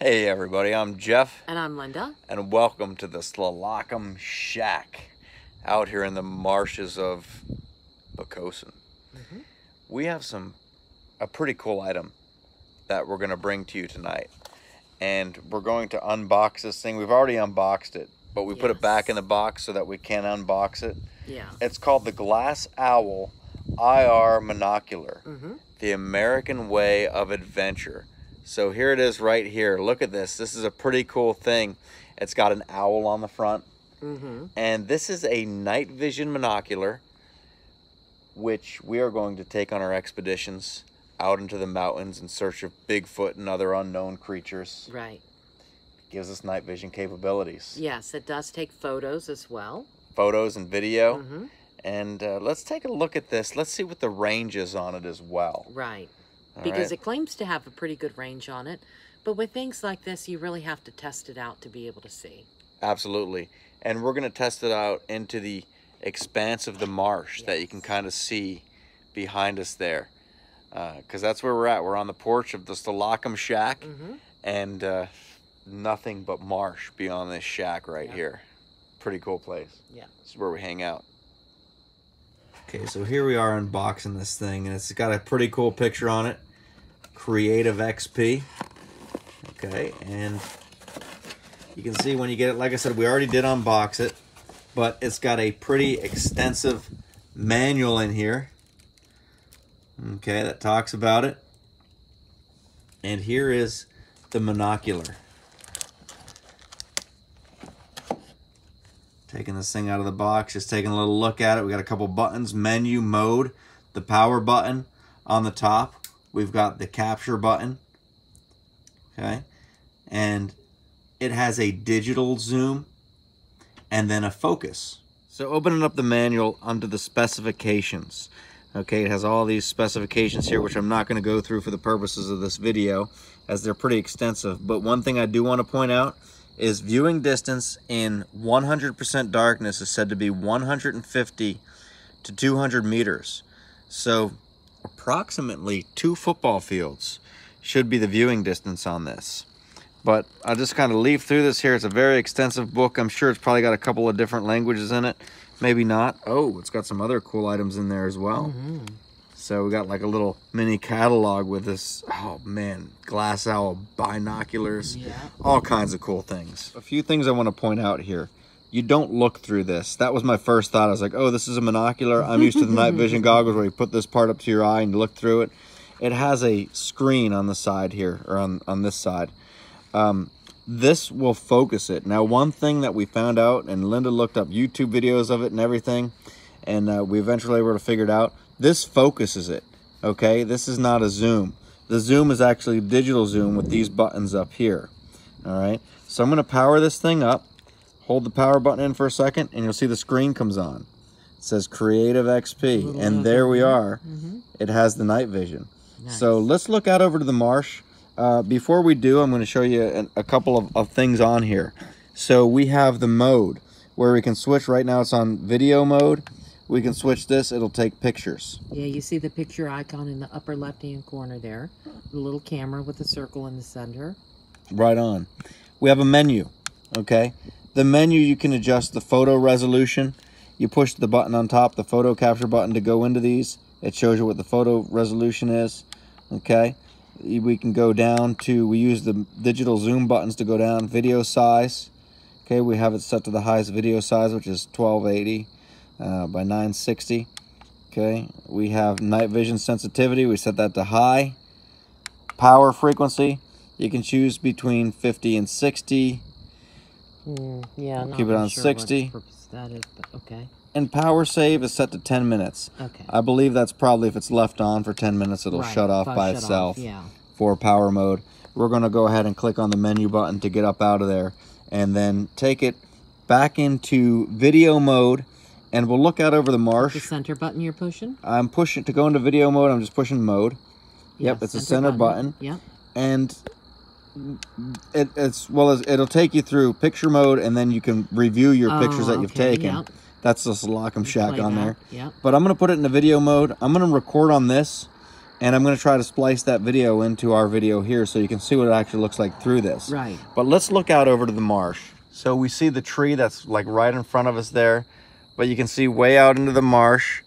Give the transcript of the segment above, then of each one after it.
Hey everybody, I'm Jeff. And I'm Linda. And welcome to the Stalakum Shack out here in the marshes of Bocosin. We have a pretty cool item that we're going to bring to you tonight. And we're going to unbox this thing. We've already unboxed it, but we put it back in the box so that we can unbox it. Yeah. It's called the Glass Owl IR Monocular, the American Way of Adventure. So here it is right here. Look at this. This is a pretty cool thing. It's got an owl on the front. And this is a night vision monocular, which we are going to take on our expeditions out into the mountains in search of Bigfoot and other unknown creatures. Right. It gives us night vision capabilities. Yes, it does take photos as well. Photos and video. And let's take a look at this. Let's see what the range is on it as well. Right. Because it claims to have a pretty good range on it. But with things like this, you really have to test it out to be able to see. Absolutely. And we're going to test it out into the expanse of the marsh that you can kind of see behind us there. Because that's where we're at. We're on the porch of the Stalakum Shack. And nothing but marsh beyond this shack right here. Pretty cool place. Yeah. This is where we hang out. Okay, so here we are unboxing this thing, and it's got a pretty cool picture on it. Creative XP. Okay, and you can see when you get it, like I said, we already did unbox it, but it's got a pretty extensive manual in here. Okay, that talks about it. And here is the monocular. Taking this thing out of the box, just taking a little look at it. We got a couple buttons, menu, mode, the power button on the top. We've got the capture button, okay? And it has a digital zoom and then a focus. So opening up the manual under the specifications, okay? It has all these specifications here, which I'm not gonna go through for the purposes of this video as they're pretty extensive. But one thing I do wanna point out is viewing distance in 100% darkness is said to be 150 to 200 meters. So approximately 2 football fields should be the viewing distance on this. But I'll just kind of leaf through this here. It's a very extensive book. I'm sure it's probably got a couple of different languages in it. Maybe not. Oh, it's got some other cool items in there as well. So we got like a little mini catalog with this, oh man, glass owl binoculars, all kinds of cool things. A few things I want to point out here. You don't look through this. That was my first thought. I was like, oh, this is a monocular. I'm used to the night vision goggles where you put this part up to your eye and you look through it. It has a screen on the side here, or on this side. This will focus it. Now, one thing that we found out, and Linda looked up YouTube videos of it and everything, and we eventually were able to figure it out. This focuses it, okay? This is not a zoom. The zoom is actually digital zoom with these buttons up here, all right? So I'm gonna power this thing up, hold the power button in for a second, and you'll see the screen comes on. It says Creative XP, and there we are. It has the night vision. Nice. So let's look out over to the marsh. Before we do, I'm gonna show you a couple of things on here. So we have the mode, where we can switch. Right now it's on video mode. We can switch this, it'll take pictures. Yeah, you see the picture icon in the upper left-hand corner there. The little camera with the circle in the center. Right on. We have a menu, okay? The menu, you can adjust the photo resolution. You push the button on top, the photo capture button, to go into these. It shows you what the photo resolution is, okay? We can go down to, we use the digital zoom buttons to go down. Video size, okay? We have it set to the highest video size, which is 1280. By 960. Okay, we have night vision sensitivity. We set that to high. Power frequency, you can choose between 50 and 60. Yeah, we'll keep it on 60. That is, but okay. And power save is set to 10 minutes. Okay. I believe that's probably, if it's left on for 10 minutes, it'll shut off by itself for power mode. We're going to go ahead and click on the menu button to get up out of there, and then take it back into video mode. And we'll look out over the marsh. The center button you're pushing? I'm pushing, to go into video mode, I'm just pushing mode. Yep, it's a center button. Yep. And it'll take you through picture mode, and then you can review your pictures that you've taken. Yep. That's the Stalakum Shack on there. Yep. But I'm going to put it in the video mode. I'm going to record on this, And I'm going to try to splice that video into our video here so you can see what it actually looks like through this. Right. But let's look out over to the marsh. So we see the tree that's like right in front of us there, but you can see way out into the marsh.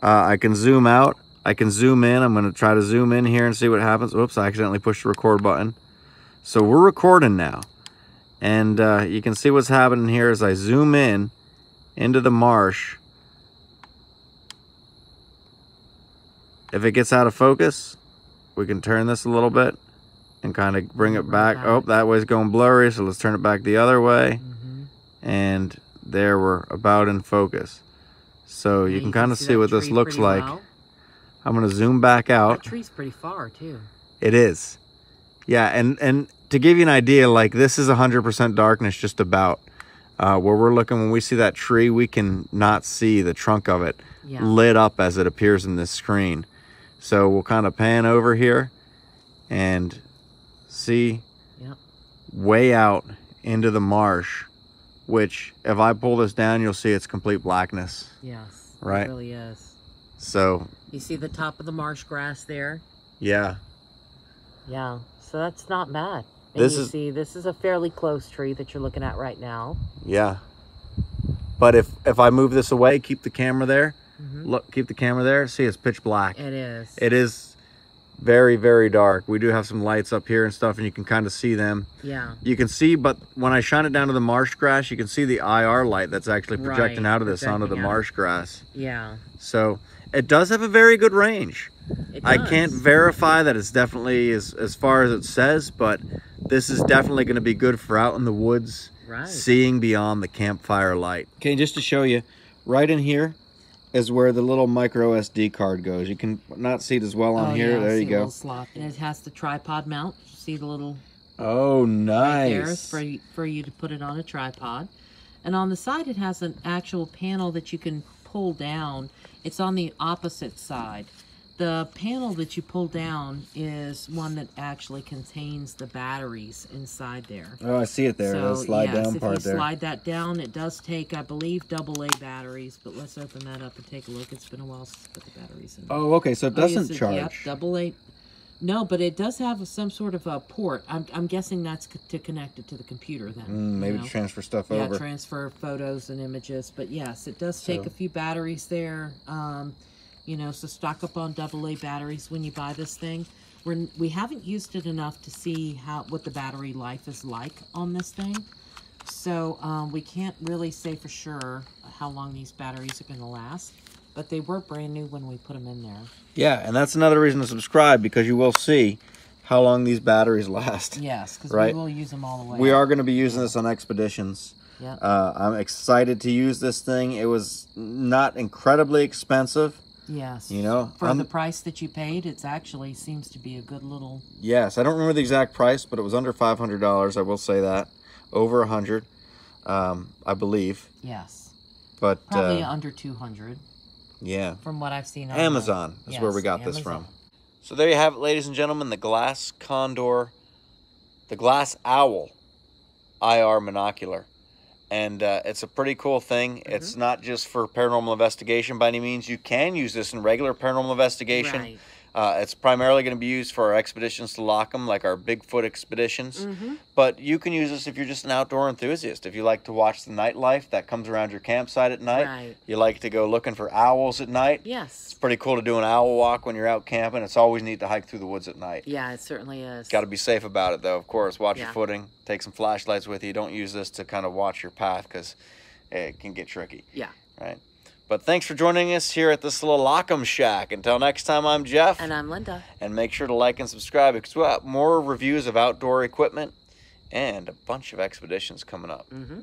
I can zoom out. I can zoom in. I'm going to try to zoom in here and see what happens. Oops, I accidentally pushed the record button. So we're recording now. And you can see what's happening here as I zoom in into the marsh. If it gets out of focus, we can turn this a little bit and kind of bring it back. Oh, that way's going blurry, so let's turn it back the other way. Mm-hmm. And there, we're about in focus. So you can kind of see what this looks like. Well. I'm going to zoom back out. That tree's pretty far, too. It is. Yeah, and to give you an idea, like this is 100% darkness just about. Where we're looking, when we see that tree, we can not see the trunk of it lit up as it appears in this screen. So we'll kind of pan over here and see way out into the marsh, which if I pull this down, you'll see it's complete blackness. Yes, right? It really is. So you see the top of the marsh grass there? Yeah. Yeah, so that's not bad. And this this is a fairly close tree that you're looking at right now. Yeah. But if I move this away, keep the camera there. Mm-hmm. Look, keep the camera there. See, it's pitch black. It is. It is very, very dark. We do have some lights up here and stuff, and you can kind of see them. Yeah. You can see, but when I shine it down to the marsh grass, you can see the IR light that's actually projecting out of this onto the marsh grass. Yeah. So it does have a very good range. It does. I can't verify that it's definitely as far as it says, but this is definitely going to be good for out in the woods, seeing beyond the campfire light. Okay, just to show you, right in here is where the little micro SD card goes. You can not see it as well on here. Yeah, there you go. Slot. And it has the tripod mount. You see the little... Oh, nice. Right there for you to put it on a tripod. And on the side, it has an actual panel that you can pull down. It's on the opposite side. The panel that you pull down is one that actually contains the batteries inside there. Oh, I see it there. So, the slide down part there. If you slide that down, it does take, I believe, AA batteries. But let's open that up and take a look. It's been a while since I put the batteries in. Oh, okay. So it doesn't charge. Yep, AA. No, but it does have some sort of a port. I'm guessing that's to connect it to the computer then. Maybe to transfer stuff over. Yeah, transfer photos and images. But yes, it does take a few batteries there. You know, so stock up on AA batteries when you buy this thing. We haven't used it enough to see what the battery life is like on this thing. So we can't really say for sure how long these batteries are going to last. But they were brand new when we put them in there. Yeah, and that's another reason to subscribe, because you will see how long these batteries last. Yes, because we will use them all the way. We are going to be using this on expeditions. Yep. I'm excited to use this thing. It was not incredibly expensive. Yes. You know, for the price that you paid, it actually seems to be a good little... Yes, I don't remember the exact price, but it was under $500, I will say that. Over $100, I believe. Yes. But probably under $200. Yeah. From what I've seen on Amazon is where we got this from. So there you have it, ladies and gentlemen, the Glass Condor, the Glass Owl IR monocular. And it's a pretty cool thing. Mm-hmm. It's not just for paranormal investigation by any means. You can use this in regular paranormal investigation. Right. It's primarily going to be used for our expeditions to Stalakum, like our Bigfoot expeditions. Mm-hmm. But you can use this if you're just an outdoor enthusiast. If you like to watch the nightlife that comes around your campsite at night. Right. You like to go looking for owls at night. Yes. It's pretty cool to do an owl walk when you're out camping. It's always neat to hike through the woods at night. Yeah, it certainly is. Got to be safe about it, though, of course. Watch your footing. Take some flashlights with you. Don't use this to kind of watch your path, because it can get tricky. Yeah. Right? But thanks for joining us here at this little Stalakum Shack. Until next time, I'm Jeff. And I'm Linda. And make sure to like and subscribe, because we'll have more reviews of outdoor equipment and a bunch of expeditions coming up. Mm-hmm.